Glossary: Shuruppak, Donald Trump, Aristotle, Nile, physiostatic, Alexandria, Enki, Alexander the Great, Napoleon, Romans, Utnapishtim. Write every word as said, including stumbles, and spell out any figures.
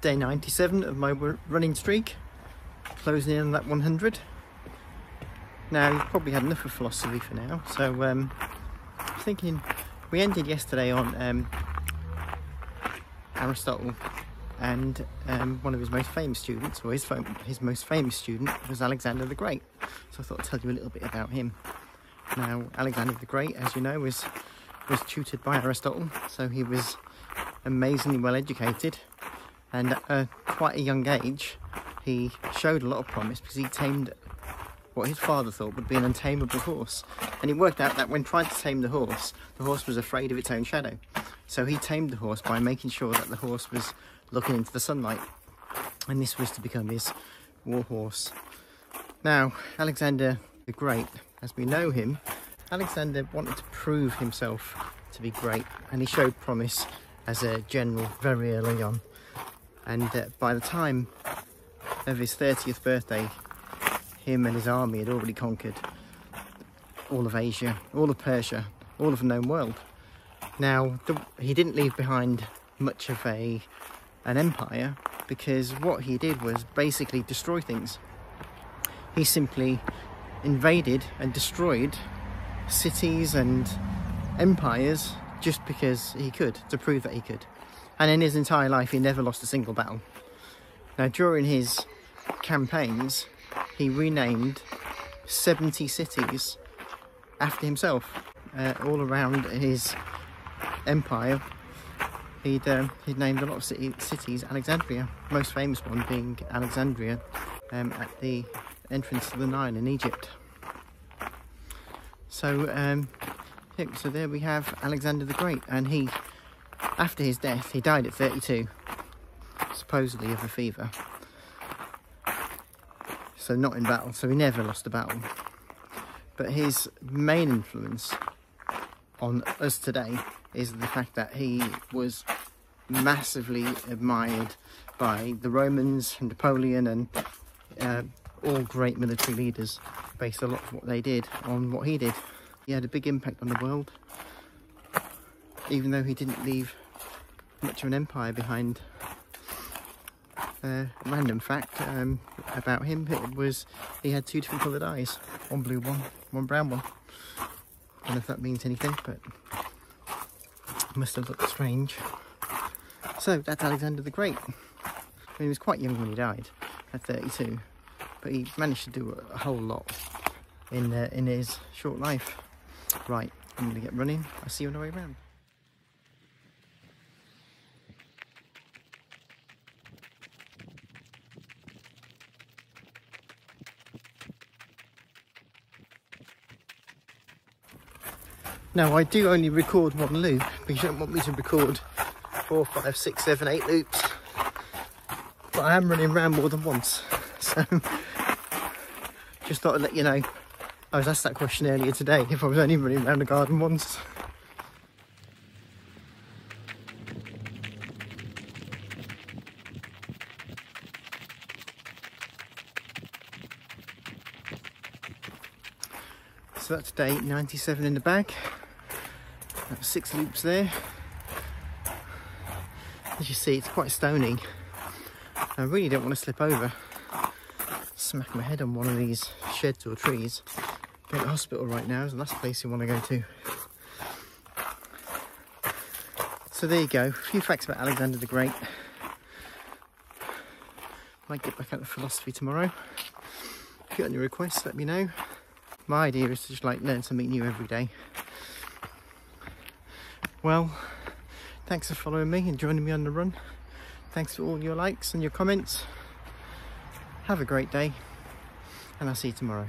It's day ninety-seven of my running streak, closing in on that one hundred. Now, you've probably had enough of philosophy for now, so um, I was thinking, we ended yesterday on um, Aristotle, and um, one of his most famous students, or his, fam his most famous student, was Alexander the Great. So I thought I'd tell you a little bit about him. Now, Alexander the Great, as you know, was, was tutored by Aristotle, so he was amazingly well educated, and at uh, quite a young age he showed a lot of promise because he tamed what his father thought would be an untameable horse. And it worked out that when trying to tame the horse, the horse was afraid of its own shadow. So he tamed the horse by making sure that the horse was looking into the sunlight, and this was to become his war horse. Now, Alexander the Great, as we know him, Alexander wanted to prove himself to be great, and he showed promise as a general very early on. And uh, by the time of his thirtieth birthday, him and his army had already conquered all of Asia, all of Persia, all of the known world. Now, the, he didn't leave behind much of a, an empire, because what he did was basically destroy things. He simply invaded and destroyed cities and empires just because he could, to prove that he could. And in his entire life, he never lost a single battle. Now, during his campaigns, he renamed seventy cities after himself, uh, all around his empire. He'd, um, he'd named a lot of city, cities Alexandria, most famous one being Alexandria, um, at the entrance to the Nile in Egypt. So, um, so there we have Alexander the Great, and he, after his death, he died at thirty-two, supposedly of a fever. So not in battle, so he never lost a battle. But his main influence on us today is the fact that he was massively admired by the Romans and Napoleon and uh, all great military leaders, based a lot of what they did on what he did. He had a big impact on the world, even though he didn't leave much of an empire behind. Uh, random fact um, about him, it was he had two different coloured eyes, one blue one, one brown one. I don't know if that means anything, but it must have looked strange. So that's Alexander the Great. I mean, he was quite young when he died, at thirty-two, but he managed to do a whole lot in, uh, in his short life. Right, I'm going to get running. I'll see you on the way round. Now, I do only record one loop because you don't want me to record four, five, six, seven, eight loops. But I am running around more than once, so just thought I'd let you know. I was asked that question earlier today, if I was only running around the garden once. So that's day ninety-seven in the bag. That was six loops there. As you see, it's quite stony. I really don't want to slip over. Smack my head on one of these sheds or trees. But the hospital right now is the last place you want to go to. So there you go, a few facts about Alexander the Great. Might get back out of philosophy tomorrow. If you got any requests, let me know. My idea is to just like learn something new every day. Well, thanks for following me and joining me on the run. Thanks for all your likes and your comments. Have a great day, and I'll see you tomorrow.